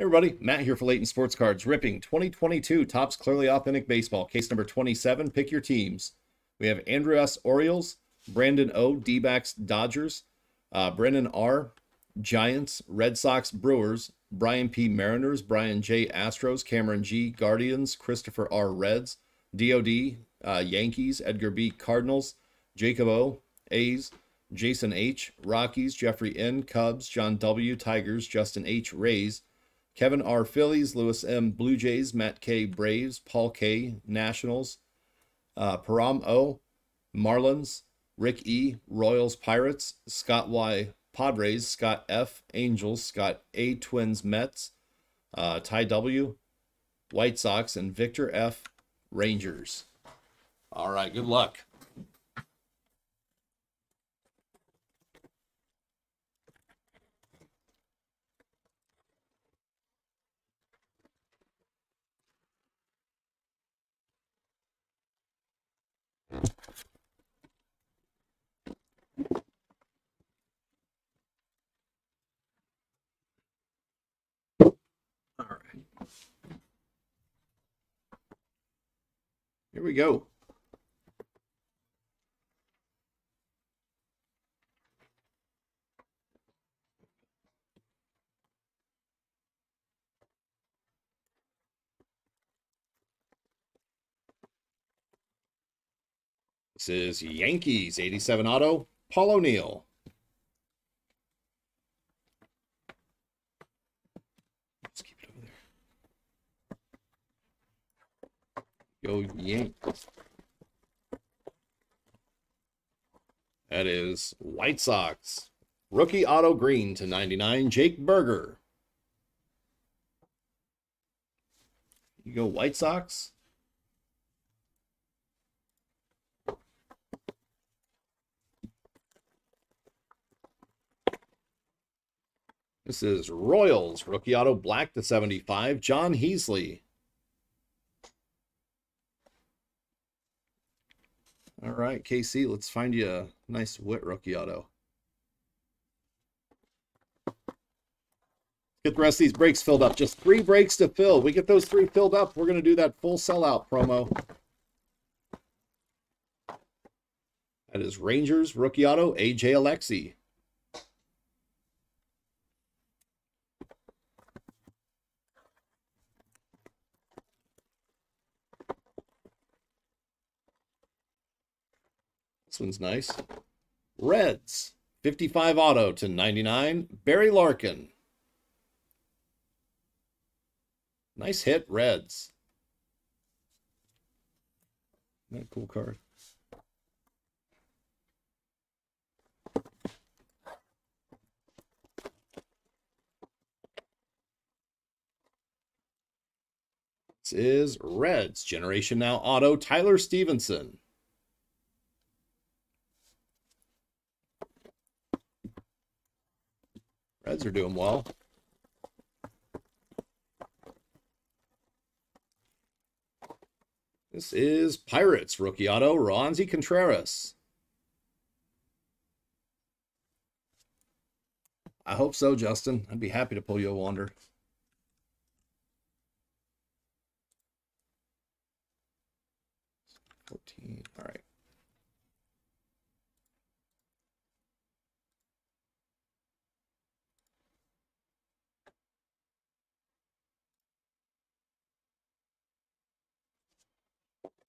Hey everybody, Matt here for Layton Sports Cards, ripping 2022 Topps Clearly Authentic Baseball, case number 27, pick your teams. We have Andrew S. Orioles, Brandon O. D-backs Dodgers, Brendan R. Giants, Red Sox Brewers, Brian P. Mariners, Brian J. Astros, Cameron G. Guardians, Christopher R. Reds, DOD Yankees, Edgar B. Cardinals, Jacob O. A's, Jason H. Rockies, Jeffrey N. Cubs, John W. Tigers, Justin H. Rays, Kevin R. Phillies, Lewis M. Blue Jays, Matt K. Braves, Paul K. Nationals, Param O. Marlins, Rick E. Royals Pirates, Scott Y. Padres, Scott F. Angels, Scott A. Twins Mets, Ty W. White Sox, and Victor F. Rangers. All right, good luck. Here we go. This is Yankees, 87 auto, Paul O'Neill. Go Yankees. That is White Sox. Rookie auto green /99, Jake Berger. You go White Sox. This is Royals. Rookie auto black /75, John Heasley. All right, KC, let's find you a nice wet rookie auto. Get the rest of these breaks filled up. Just 3 breaks to fill. We get those 3 filled up, we're going to do that full sellout promo. That is Rangers, rookie auto, AJ Alexi. This one's nice. Reds, 55 auto /99, Barry Larkin. Nice hit, Reds. Isn't that a cool card? This is Reds, Generation Now auto, Tyler Stevenson. Reds are doing well. This is Pirates, rookie auto, Ronzi Contreras. I hope so, Justin. I'd be happy to pull you a wander. All right.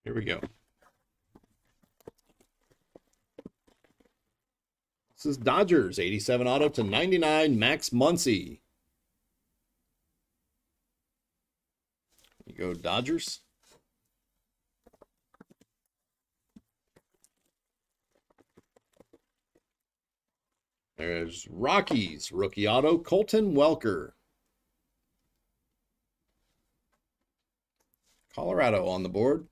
Here we go. This is Dodgers, 87 auto /99, Max Muncy. You go Dodgers. There's Rockies, rookie auto, Colton Welker. Colorado on the board.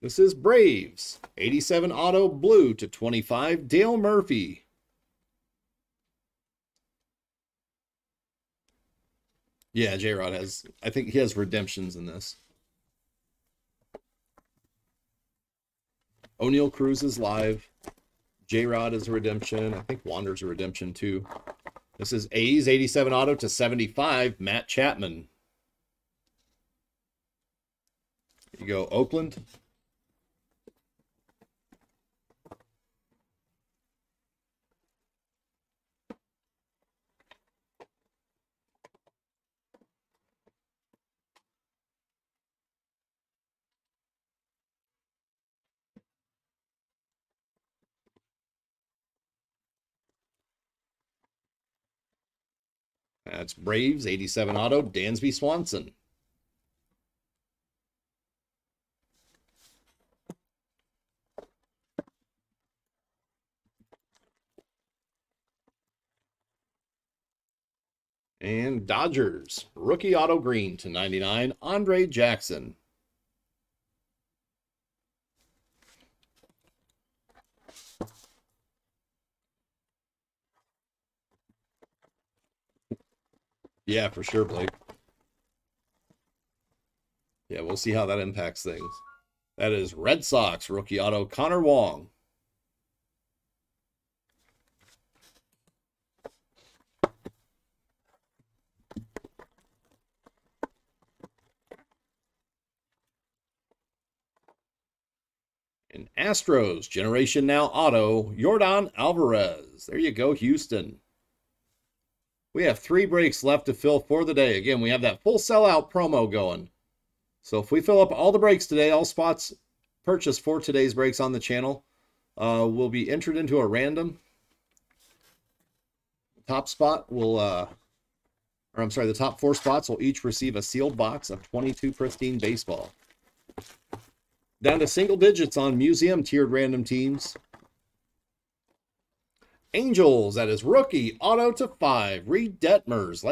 This is Braves, 87 auto, blue /25, Dale Murphy. Yeah, J-Rod has, I think he has redemptions in this. O'Neill Cruz is live. J-Rod is a redemption. I think Wander's a redemption, too. This is A's 87 auto /75, Matt Chapman. There you go, Oakland. That's Braves, 87 auto, Dansby Swanson. And Dodgers, rookie auto green /99, Andre Jackson. Yeah, for sure, Blake. Yeah, we'll see how that impacts things. That is Red Sox rookie auto, Connor Wong. And Astros Generation Now auto, Jordan Alvarez. There you go, Houston. We have 3 breaks left to fill for the day. Again, we have that full sellout promo going. So if we fill up all the breaks today, all spots purchased for today's breaks on the channel will be entered into a random. Top spot will, or I'm sorry, the top 4 spots will each receive a sealed box of 22 pristine baseball. Down to single digits on museum tiered random teams. Angels, that is rookie auto /5, Reed Detmers.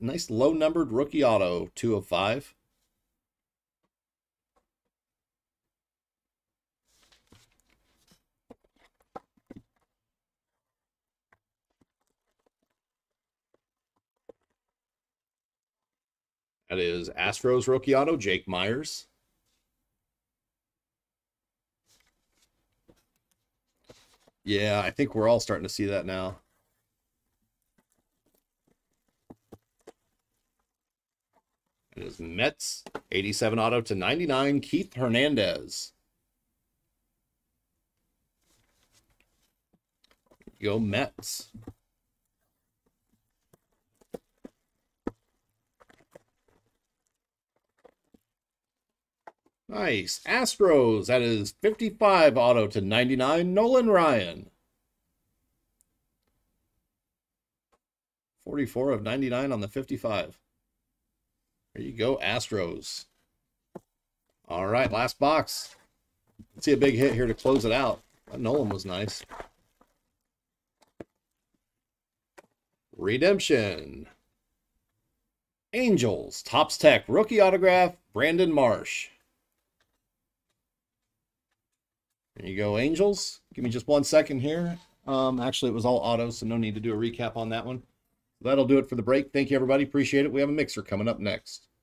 Nice low numbered rookie auto, 2/5. That is Astros rookie auto, Jake Myers. Yeah, I think we're all starting to see that now. It is Mets, 87 auto /99, Keith Hernandez. There you go, Mets. Nice. Astros, that is 55 auto /99, Nolan Ryan. 44 of 99 on the 55. There you go, Astros. All right, last box. Let's see a big hit here to close it out. That Nolan was nice. Redemption. Angels, Topps Tech, rookie autograph, Brandon Marsh. There you go, Angels. Give me just 1 second here. Actually, it was all auto, so no need to do a recap on that one. That'll do it for the break. Thank you, everybody. Appreciate it. We have a mixer coming up next.